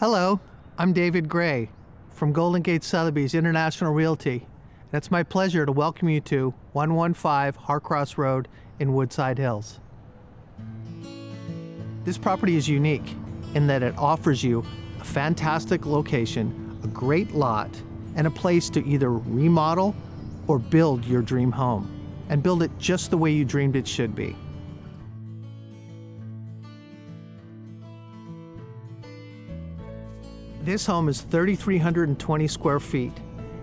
Hello, I'm David Gray from Golden Gate Sotheby's International Realty. And it's my pleasure to welcome you to 115 Harcross Road in Woodside Hills. This property is unique in that it offers you a fantastic location, a great lot, and a place to either remodel or build your dream home, and build it just the way you dreamed it should be. This home is 3,320 square feet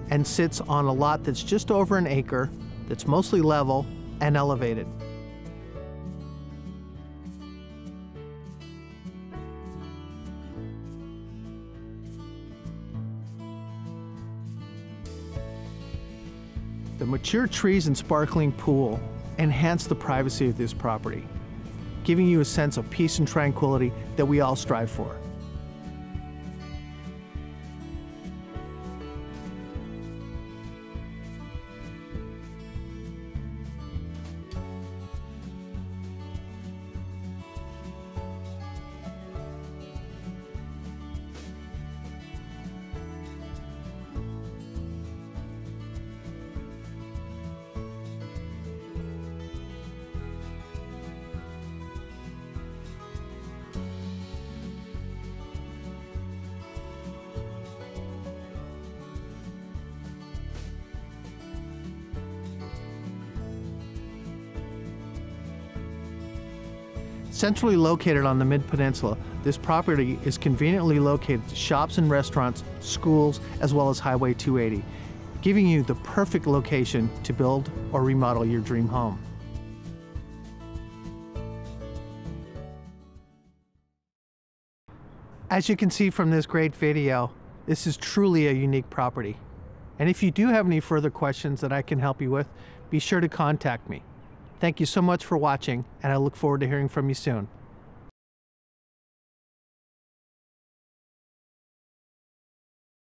and sits on a lot that's just over an acre, that's mostly level and elevated. The mature trees and sparkling pool enhance the privacy of this property, giving you a sense of peace and tranquility that we all strive for. Centrally located on the Mid Peninsula, this property is conveniently located to shops and restaurants, schools, as well as Highway 280, giving you the perfect location to build or remodel your dream home. As you can see from this great video, this is truly a unique property. And if you do have any further questions that I can help you with, be sure to contact me. Thank you so much for watching, and I look forward to hearing from you soon.